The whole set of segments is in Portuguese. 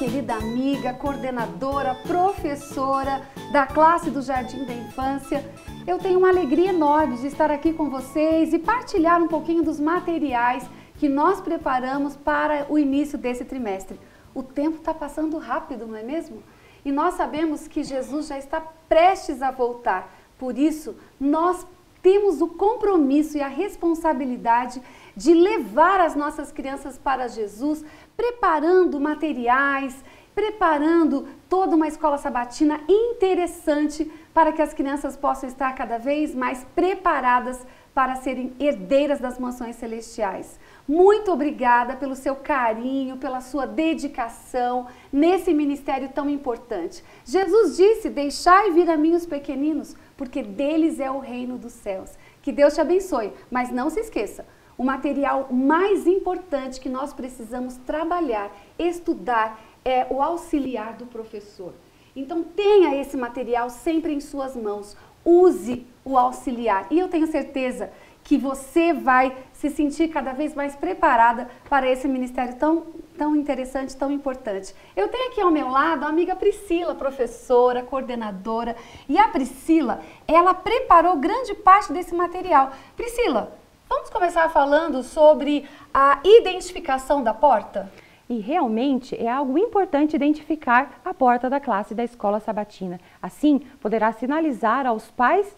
querida amiga, coordenadora, professora da classe do Jardim da Infância. Eu tenho uma alegria enorme de estar aqui com vocês e partilhar um pouquinho dos materiais que nós preparamos para o início desse trimestre. O tempo está passando rápido, não é mesmo? E nós sabemos que Jesus já está prestes a voltar. Por isso, nós temos o compromisso e a responsabilidade de levar as nossas crianças para Jesus, preparando materiais, preparando toda uma escola sabatina interessante para que as crianças possam estar cada vez mais preparadas para serem herdeiras das mansões celestiais. Muito obrigada pelo seu carinho, pela sua dedicação nesse ministério tão importante. Jesus disse, deixai vir a mim os pequeninos, porque deles é o reino dos céus. Que Deus te abençoe, mas não se esqueça, o material mais importante que nós precisamos trabalhar, estudar, é o auxiliar do professor. Então tenha esse material sempre em suas mãos, use o auxiliar. E eu tenho certeza que você vai se sentir cada vez mais preparada para esse ministério tão interessante, tão importante. Eu tenho aqui ao meu lado a amiga Priscila, professora, coordenadora. E a Priscila, ela preparou grande parte desse material. Priscila, vamos começar falando sobre a identificação da porta? E realmente é algo importante identificar a porta da classe da escola sabatina. Assim, poderá sinalizar aos pais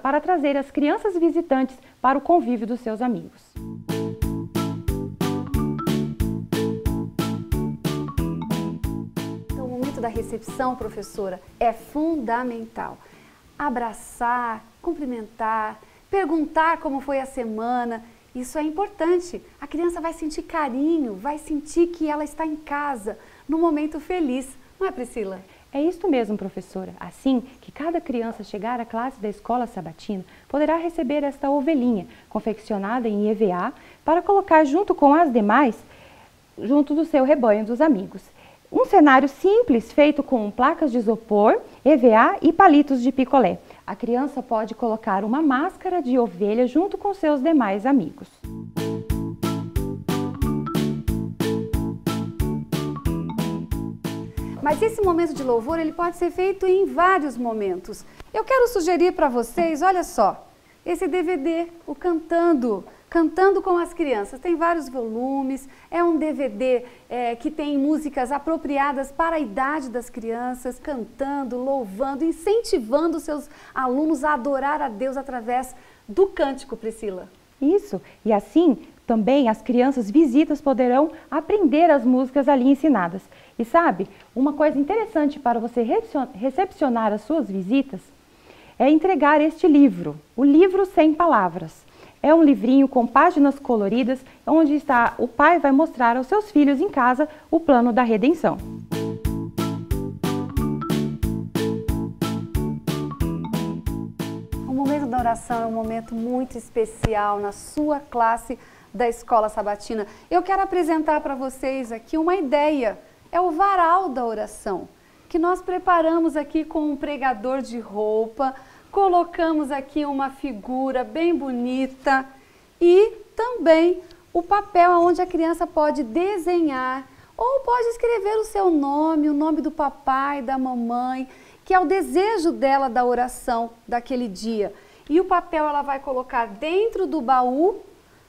para trazer as crianças visitantes para o convívio dos seus amigos. Então, o momento da recepção, professora, é fundamental. Abraçar, cumprimentar, perguntar como foi a semana. Isso é importante. A criança vai sentir carinho, vai sentir que ela está em casa, num momento feliz. Não é, Priscila? É isso mesmo, professora. Assim que cada criança chegar à classe da escola sabatina, poderá receber esta ovelhinha, confeccionada em EVA, para colocar junto com as demais, junto do seu rebanho dos amigos. Um cenário simples, feito com placas de isopor, EVA e palitos de picolé. A criança pode colocar uma máscara de ovelha junto com seus demais amigos. Mas esse momento de louvor, ele pode ser feito em vários momentos. Eu quero sugerir para vocês, olha só, esse DVD, o Cantando com as Crianças. Tem vários volumes, é um DVD que tem músicas apropriadas para a idade das crianças, cantando, louvando, incentivando seus alunos a adorar a Deus através do cântico, Priscila. Isso, e assim também as crianças visitas poderão aprender as músicas ali ensinadas. E sabe, uma coisa interessante para você recepcionar as suas visitas é entregar este livro, o Livro Sem Palavras. É um livrinho com páginas coloridas, onde está o pai vai mostrar aos seus filhos em casa o plano da redenção. O momento da oração é um momento muito especial na sua classe da escola sabatina. Eu quero apresentar para vocês aqui uma ideia, é o varal da oração, que nós preparamos aqui com um pregador de roupa. Colocamos aqui uma figura bem bonita e também o papel onde a criança pode desenhar ou pode escrever o seu nome, o nome do papai, da mamãe, que é o desejo dela da oração daquele dia. E o papel ela vai colocar dentro do baú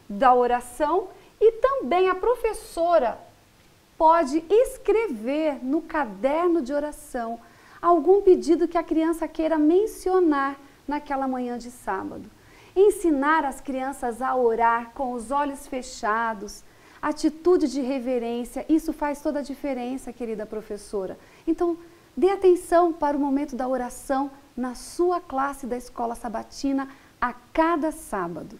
da oração e também a professora pode escrever no caderno de oração algum pedido que a criança queira mencionar naquela manhã de sábado. Ensinar as crianças a orar com os olhos fechados, atitude de reverência, isso faz toda a diferença, querida professora. Então, dê atenção para o momento da oração na sua classe da escola sabatina a cada sábado.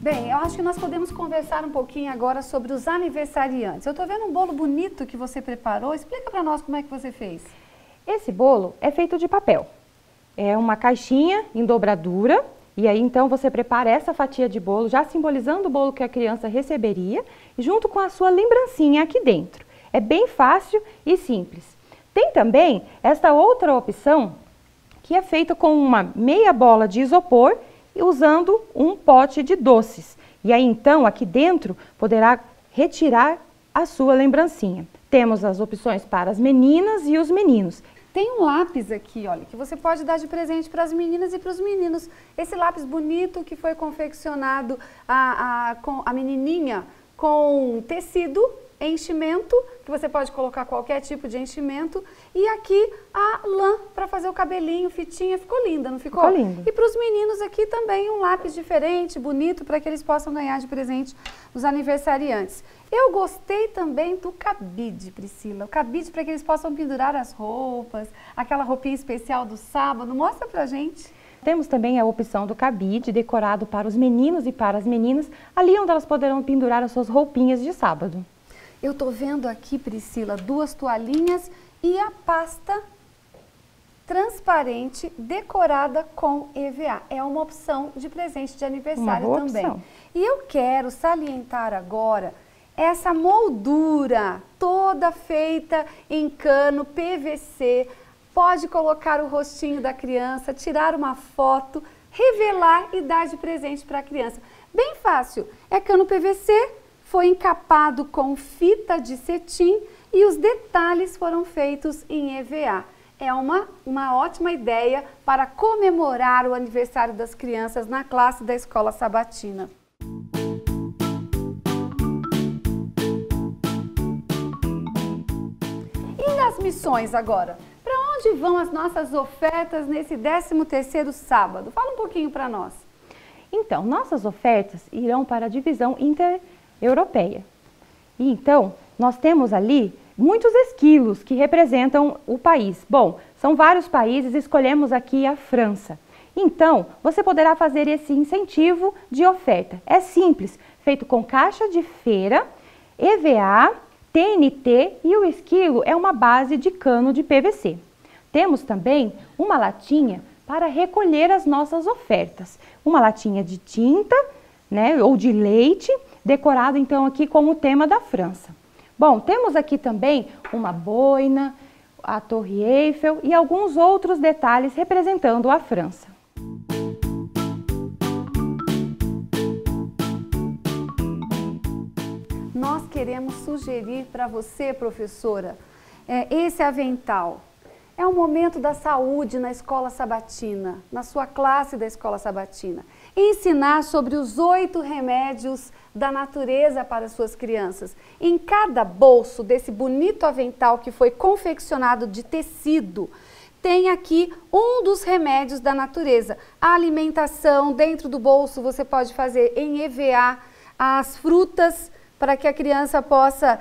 Bem, eu acho que nós podemos conversar um pouquinho agora sobre os aniversariantes. Eu estou vendo um bolo bonito que você preparou. Explica para nós como é que você fez. Esse bolo é feito de papel. É uma caixinha em dobradura. E aí, então, você prepara essa fatia de bolo, já simbolizando o bolo que a criança receberia, junto com a sua lembrancinha aqui dentro. É bem fácil e simples. Tem também esta outra opção, que é feita com uma meia bola de isopor, usando um pote de doces. E aí então, aqui dentro, poderá retirar a sua lembrancinha. Temos as opções para as meninas e os meninos. Tem um lápis aqui, olha, que você pode dar de presente para as meninas e para os meninos. Esse lápis bonito que foi confeccionado com a menininha com tecido, enchimento, que você pode colocar qualquer tipo de enchimento. E aqui a lã para fazer o cabelinho, fitinha. Ficou linda, não ficou? Ficou linda. E para os meninos aqui também um lápis diferente, bonito, para que eles possam ganhar de presente os aniversariantes. Eu gostei também do cabide, Priscila. O cabide para que eles possam pendurar as roupas, aquela roupinha especial do sábado. Mostra pra gente. Temos também a opção do cabide decorado para os meninos e para as meninas, ali onde elas poderão pendurar as suas roupinhas de sábado. Eu tô vendo aqui, Priscila, duas toalhinhas e a pasta transparente decorada com EVA. É uma opção de presente de aniversário também. Uma boa opção. E eu quero salientar agora essa moldura toda feita em cano PVC. Pode colocar o rostinho da criança, tirar uma foto, revelar e dar de presente para a criança. Bem fácil, é cano PVC, foi encapado com fita de cetim e os detalhes foram feitos em EVA. É uma ótima ideia para comemorar o aniversário das crianças na classe da Escola Sabatina. E as missões agora? Para onde vão as nossas ofertas nesse 13º sábado? Fala um pouquinho para nós. Então, nossas ofertas irão para a divisão intereuropeia. E então, nós temos ali muitos esquilos que representam o país. Bom, são vários países, escolhemos aqui a França. Então, você poderá fazer esse incentivo de oferta. É simples, feito com caixa de feira, EVA, TNT e o esquilo é uma base de cano de PVC. Temos também uma latinha para recolher as nossas ofertas. Uma latinha de tinta, né, ou de leite, decorado então aqui com o tema da França. Bom, temos aqui também uma boina, a Torre Eiffel e alguns outros detalhes representando a França. Nós queremos sugerir para você, professora, esse avental. É um momento da saúde na Escola Sabatina, na sua classe da Escola Sabatina. Ensinar sobre os 8 remédios da natureza para suas crianças. Em cada bolso desse bonito avental que foi confeccionado de tecido, tem aqui um dos remédios da natureza. A alimentação, dentro do bolso você pode fazer em EVA, as frutas, para que a criança possa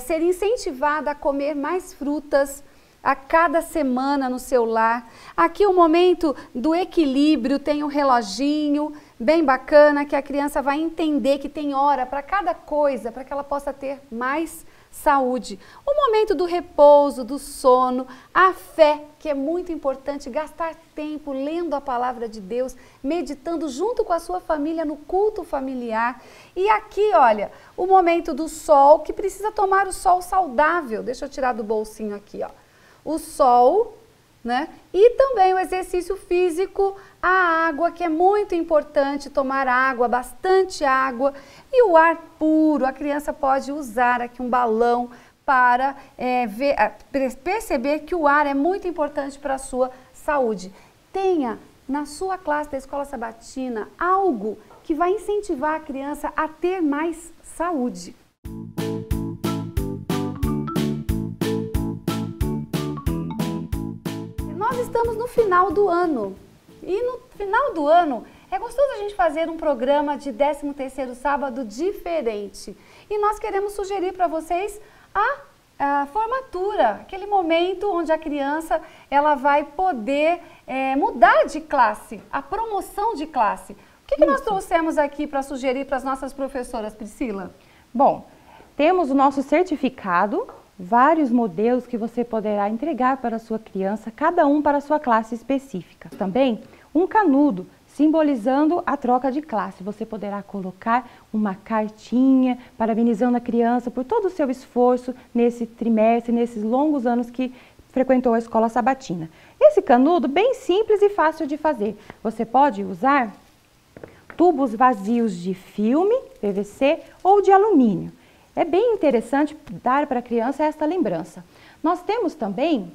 ser incentivada a comer mais frutas a cada semana no seu lar. Aqui o momento do equilíbrio, tem um reloginho bem bacana que a criança vai entender que tem hora para cada coisa, para que ela possa ter mais saúde. O momento do repouso, do sono, a fé, que é muito importante, gastar tempo lendo a palavra de Deus, meditando junto com a sua família no culto familiar. E aqui, olha, o momento do sol, que precisa tomar o sol saudável. Deixa eu tirar do bolsinho aqui, ó. O sol, né? E também o exercício físico, a água, que é muito importante tomar água, bastante água, e o ar puro. A criança pode usar aqui um balão para perceber que o ar é muito importante para a sua saúde. Tenha na sua classe da Escola Sabatina algo que vai incentivar a criança a ter mais saúde. Nós estamos no final do ano e no final do ano é gostoso a gente fazer um programa de 13º sábado diferente. E nós queremos sugerir para vocês a formatura, aquele momento onde a criança ela vai poder mudar de classe, a promoção de classe. O que nós trouxemos aqui para sugerir para as nossas professoras, Priscila? Bom, temos o nosso certificado, vários modelos que você poderá entregar para a sua criança, cada um para a sua classe específica. Também um canudo, simbolizando a troca de classe. Você poderá colocar uma cartinha parabenizando a criança por todo o seu esforço nesse trimestre, nesses longos anos que frequentou a Escola Sabatina. Esse canudo bem simples e fácil de fazer. Você pode usar tubos vazios de filme, PVC ou de alumínio. É bem interessante dar para a criança esta lembrança. Nós temos também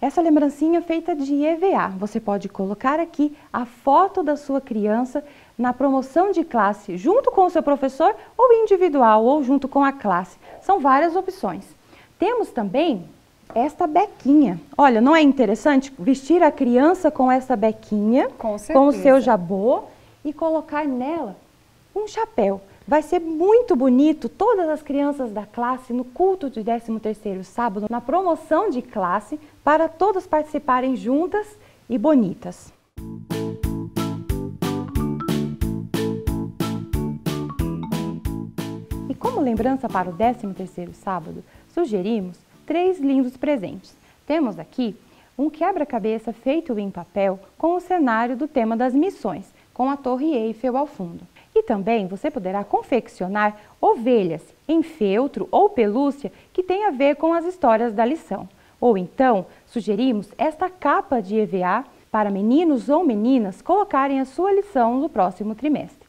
essa lembrancinha feita de EVA. Você pode colocar aqui a foto da sua criança na promoção de classe, junto com o seu professor, ou individual, ou junto com a classe. São várias opções. Temos também esta bequinha. Olha, não é interessante vestir a criança com essa bequinha, com o seu jabô, e colocar nela um chapéu. Vai ser muito bonito todas as crianças da classe no culto de 13º sábado, na promoção de classe, para todas participarem juntas e bonitas. E como lembrança para o 13º sábado, sugerimos 3 lindos presentes. Temos aqui um quebra-cabeça feito em papel com o cenário do tema das missões, com a Torre Eiffel ao fundo. E também você poderá confeccionar ovelhas em feltro ou pelúcia que tem a ver com as histórias da lição. Ou então, sugerimos esta capa de EVA para meninos ou meninas colocarem a sua lição no próximo trimestre.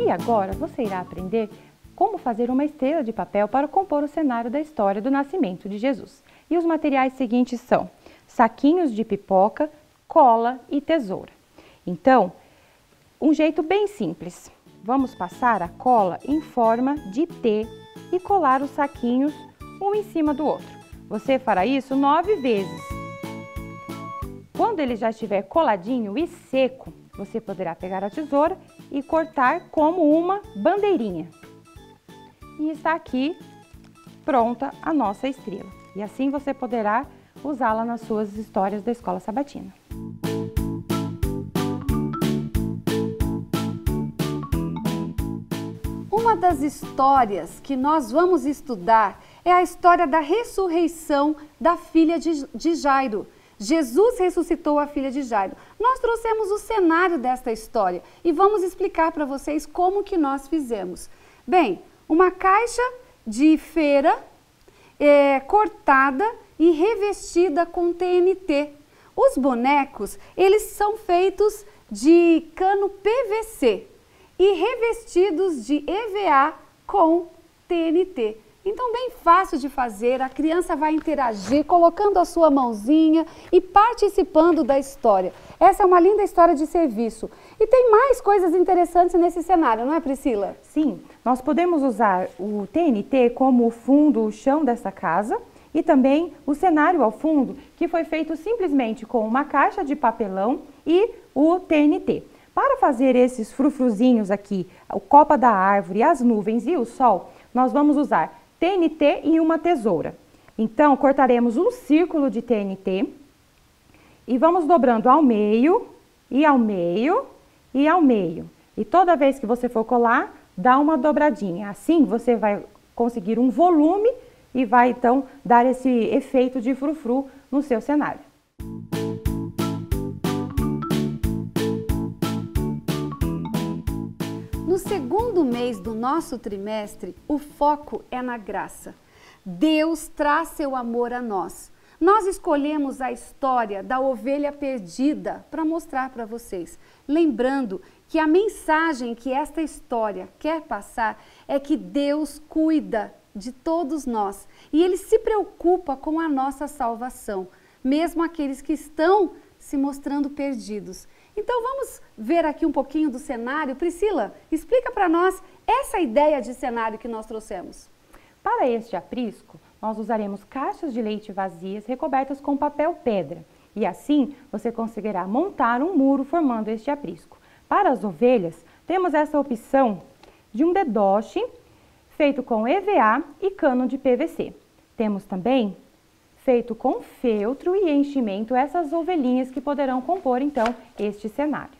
E agora você irá aprender como fazer uma estrela de papel para compor o cenário da história do nascimento de Jesus. E os materiais seguintes são saquinhos de pipoca, cola e tesoura. Então, um jeito bem simples. Vamos passar a cola em forma de T e colar os saquinhos um em cima do outro. Você fará isso 9 vezes. Quando ele já estiver coladinho e seco, você poderá pegar a tesoura e cortar como uma bandeirinha. E está aqui pronta a nossa estrela. E assim você poderá usá-la nas suas histórias da Escola Sabatina. Uma das histórias que nós vamos estudar é a história da ressurreição da filha de Jairo. Jesus ressuscitou a filha de Jairo. Nós trouxemos o cenário desta história e vamos explicar para vocês como que nós fizemos. Bem, uma caixa de feira cortada e revestida com TNT. Os bonecos, eles são feitos de cano PVC e revestidos de EVA com TNT. Então, bem fácil de fazer, a criança vai interagir, colocando a sua mãozinha e participando da história. Essa é uma linda história de serviço. E tem mais coisas interessantes nesse cenário, não é, Priscila? Sim, nós podemos usar o TNT como o fundo, o chão dessa casa, e também o cenário ao fundo, que foi feito simplesmente com uma caixa de papelão e o TNT. Para fazer esses frufruzinhos aqui, o copa da árvore, as nuvens e o sol, nós vamos usar TNT e uma tesoura. Então, cortaremos um círculo de TNT e vamos dobrando ao meio, e ao meio, e ao meio. E toda vez que você for colar, dá uma dobradinha. Assim, você vai conseguir um volume e vai, então, dar esse efeito de frufru no seu cenário. No segundo mês do nosso trimestre, o foco é na graça. Deus traz seu amor a nós. Nós escolhemos a história da ovelha perdida para mostrar para vocês. Lembrando que a mensagem que esta história quer passar é que Deus cuida de todos nós e Ele se preocupa com a nossa salvação, mesmo aqueles que estão se mostrando perdidos. Então vamos ver aqui um pouquinho do cenário. Priscila, explica para nós essa ideia de cenário que nós trouxemos. Para este aprisco, nós usaremos caixas de leite vazias recobertas com papel pedra e assim você conseguirá montar um muro formando este aprisco. Para as ovelhas, temos essa opção de um dedoche feito com EVA e cano de PVC. Temos também feito com feltro e enchimento essas ovelhinhas que poderão compor então este cenário.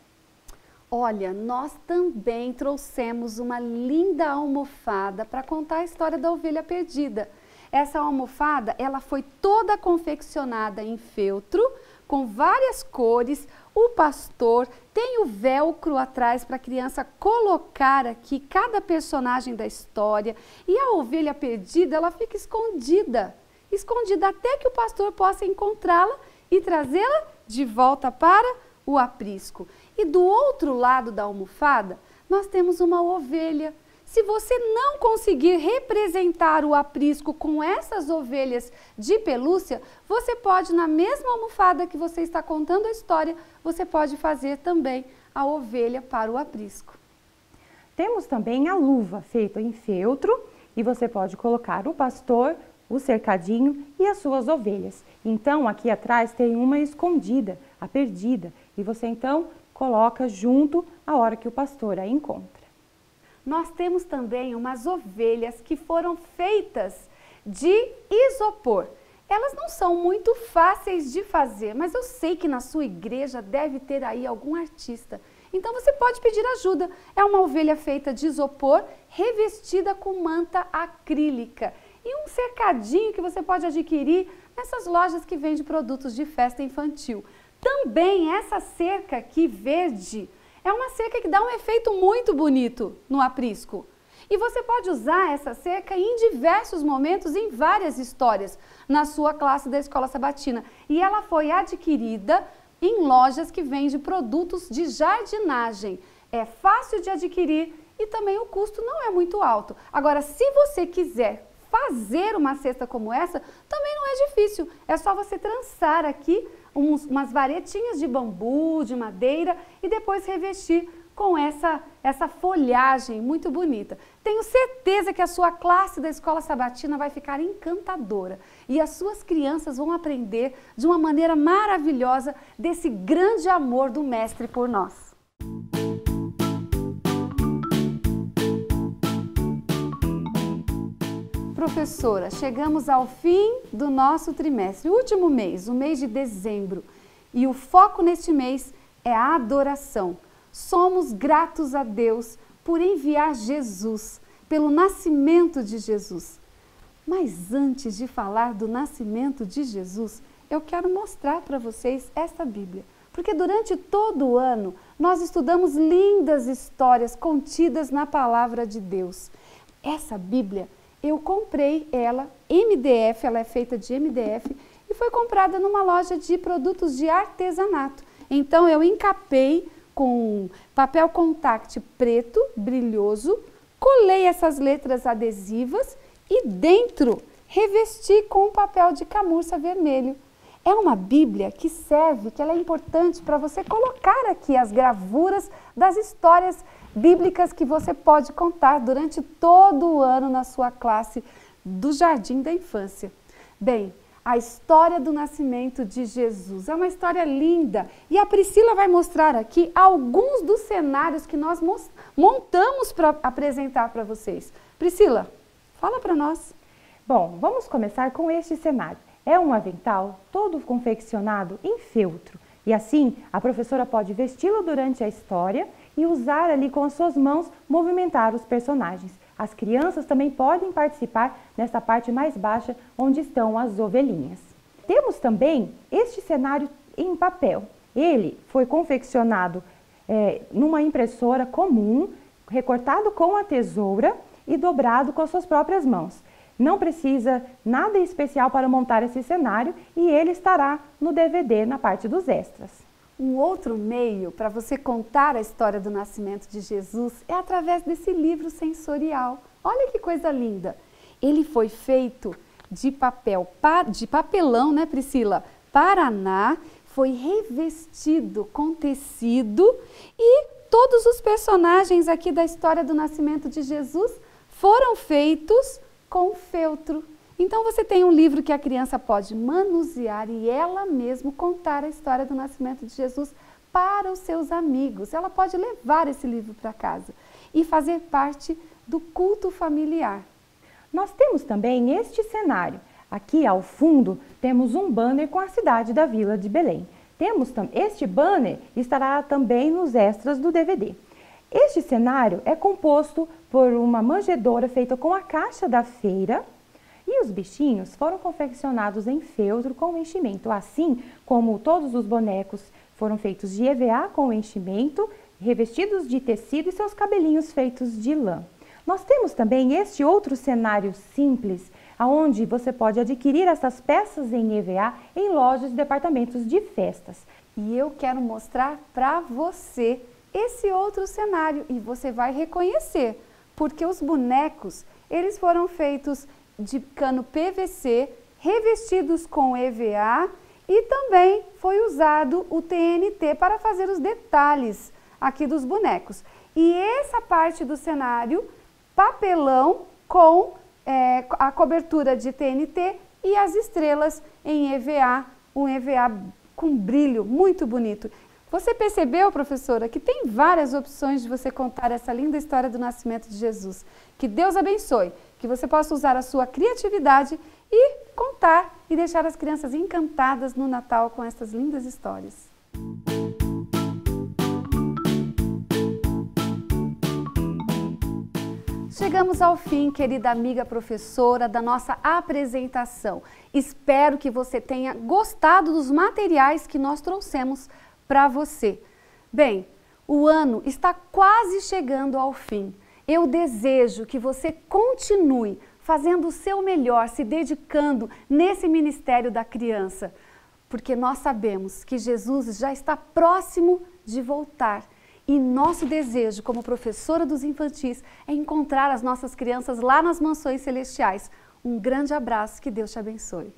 Olha, nós também trouxemos uma linda almofada para contar a história da ovelha perdida. Essa almofada, ela foi toda confeccionada em feltro, com várias cores. O pastor tem o velcro atrás para a criança colocar aqui cada personagem da história. E a ovelha perdida, ela fica escondida. escondida até que o pastor possa encontrá-la e trazê-la de volta para o aprisco. E do outro lado da almofada, nós temos uma ovelha. Se você não conseguir representar o aprisco com essas ovelhas de pelúcia, você pode, na mesma almofada que você está contando a história, você pode fazer também a ovelha para o aprisco. Temos também a luva feita em feltro e você pode colocar o pastor, o cercadinho e as suas ovelhas. Então, aqui atrás tem uma escondida, a perdida, e você então coloca junto a hora que o pastor a encontra. Nós temos também umas ovelhas que foram feitas de isopor. Elas não são muito fáceis de fazer, mas eu sei que na sua igreja deve ter aí algum artista. Então você pode pedir ajuda. É uma ovelha feita de isopor, revestida com manta acrílica. E um cercadinho que você pode adquirir nessas lojas que vendem produtos de festa infantil. Também essa cerca aqui verde... é uma cerca que dá um efeito muito bonito no aprisco. E você pode usar essa cerca em diversos momentos, em várias histórias, na sua classe da Escola Sabatina. E ela foi adquirida em lojas que vendem produtos de jardinagem. É fácil de adquirir e também o custo não é muito alto. Agora, se você quiser fazer uma cesta como essa, também não é difícil. É só você trançar aqui umas varetinhas de bambu, de madeira e depois revestir com essa folhagem muito bonita. Tenho certeza que a sua classe da Escola Sabatina vai ficar encantadora e as suas crianças vão aprender de uma maneira maravilhosa desse grande amor do mestre por nós. Professora, chegamos ao fim do nosso trimestre, o último mês, o mês de dezembro. E o foco neste mês é a adoração. Somos gratos a Deus por enviar Jesus, pelo nascimento de Jesus. Mas antes de falar do nascimento de Jesus, eu quero mostrar para vocês esta Bíblia. Porque durante todo o ano, nós estudamos lindas histórias contidas na Palavra de Deus. Essa Bíblia... eu comprei ela, MDF, ela é feita de MDF e foi comprada numa loja de produtos de artesanato. Então eu encapei com papel contact preto, brilhoso, colei essas letras adesivas e dentro revesti com papel de camurça vermelho. É uma Bíblia que serve, que ela é importante para você colocar aqui as gravuras das histórias bíblicas que você pode contar durante todo o ano na sua classe do Jardim da Infância. Bem, a história do nascimento de Jesus é uma história linda e a Priscila vai mostrar aqui alguns dos cenários que nós montamos para apresentar para vocês. Priscila, fala para nós. Bom, vamos começar com este cenário. É um avental todo confeccionado em feltro e assim a professora pode vesti-lo durante a história e usar ali com as suas mãos, movimentar os personagens. As crianças também podem participar nessa parte mais baixa onde estão as ovelhinhas. Temos também este cenário em papel. Ele foi confeccionado numa impressora comum, recortado com a tesoura e dobrado com as suas próprias mãos. Não precisa nada especial para montar esse cenário e ele estará no DVD na parte dos extras. Um outro meio para você contar a história do nascimento de Jesus é através desse livro sensorial. Olha que coisa linda! Ele foi feito de papelão, né, Priscila? Paraná, foi revestido com tecido e todos os personagens aqui da história do nascimento de Jesus foram feitos com feltro. Então você tem um livro que a criança pode manusear e ela mesma contar a história do nascimento de Jesus para os seus amigos. Ela pode levar esse livro para casa e fazer parte do culto familiar. Nós temos também este cenário. Aqui ao fundo temos um banner com a cidade da Vila de Belém. Temos este banner estará também nos extras do DVD. Este cenário é composto por uma manjedoura feita com a caixa da feira e os bichinhos foram confeccionados em feltro com enchimento, assim como todos os bonecos foram feitos de EVA com enchimento, revestidos de tecido e seus cabelinhos feitos de lã. Nós temos também este outro cenário simples, onde você pode adquirir essas peças em EVA em lojas e departamentos de festas. E eu quero mostrar para você esse outro cenário e você vai reconhecer, porque os bonecos, eles foram feitos de cano PVC, revestidos com EVA e também foi usado o TNT para fazer os detalhes aqui dos bonecos. E essa parte do cenário, papelão com a cobertura de TNT e as estrelas em EVA, um EVA com brilho muito bonito. Você percebeu, professora, que tem várias opções de você contar essa linda história do nascimento de Jesus. Que Deus abençoe, que você possa usar a sua criatividade e contar e deixar as crianças encantadas no Natal com essas lindas histórias. Chegamos ao fim, querida amiga professora, da nossa apresentação. Espero que você tenha gostado dos materiais que nós trouxemos para você. Bem, o ano está quase chegando ao fim. Eu desejo que você continue fazendo o seu melhor, se dedicando nesse ministério da criança, porque nós sabemos que Jesus já está próximo de voltar. E nosso desejo, como professora dos infantis, é encontrar as nossas crianças lá nas mansões celestiais. Um grande abraço, que Deus te abençoe.